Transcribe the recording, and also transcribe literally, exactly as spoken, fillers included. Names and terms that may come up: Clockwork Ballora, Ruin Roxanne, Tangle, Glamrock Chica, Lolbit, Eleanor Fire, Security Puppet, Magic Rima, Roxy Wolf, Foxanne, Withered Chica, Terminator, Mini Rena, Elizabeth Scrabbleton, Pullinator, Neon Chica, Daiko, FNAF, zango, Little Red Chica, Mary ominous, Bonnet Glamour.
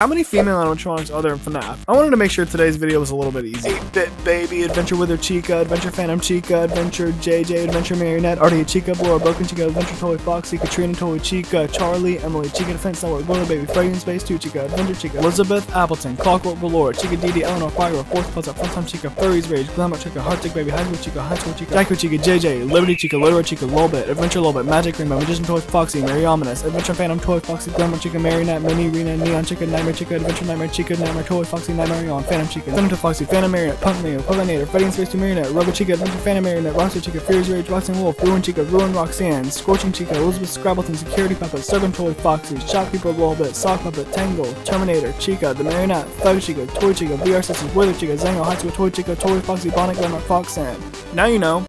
How many female animatronics are there in FNAF? I wanted to make sure today's video was a little bit easy. eight bit Baby, Adventure Withered Chica, Adventure Phantom Chica, Adventure J J, Adventure Marionette, Artie Chica, Ballora Broken Chica, Adventure Toy Foxy, Katrina Toy Chica, Charlie, Emily Chica, Defense Network, Ballora Baby, Fragrance Space two Chica, Adventure Chica, Elizabeth Appleton, Clockwork Ballora, Chica Didi, Eleanor Fire, Fourth Puzzle, Fun Time Chica, Furry's Rage, Glamrock Chica, Heartsick Baby, High School Chica, High School Chica, Daiko Chica, J J, Liberty Chica, Little Red Chica, Lolbit, Adventure Lolbit, Magic Rima, Magician Toy Foxy, Mary Ominous, Adventure Phantom Toy Foxy, Glamrock Chica, Marionette, Mini Rena, Neon Chica, Chica, Adventure Nightmare Chica, Nightmare Toy Foxy, Nightmare Yon, Phantom Chica, Phantom to Foxy, Phantom Marionette, Pumpman, Pullinator, Fighting Space two Marionette, Rubber Chica, Adventure Phantom Marionette, Roxy Chica, Furious Rage, Roxy Wolf, Ruin Chica, Ruin Roxanne, Scorching Chica, Elizabeth Scrabbleton, Security Puppet, Servant Toy Foxy, Shopkeeper Lolbit, Sock Puppet, Tangle, Terminator, Chica, The Marionette, Thug Chica, Toy Chica, V R Sisters, Withered Chica, Zango, High School Toy Chica, Toy Foxy, Bonnet Glamour, Foxanne. Now you know.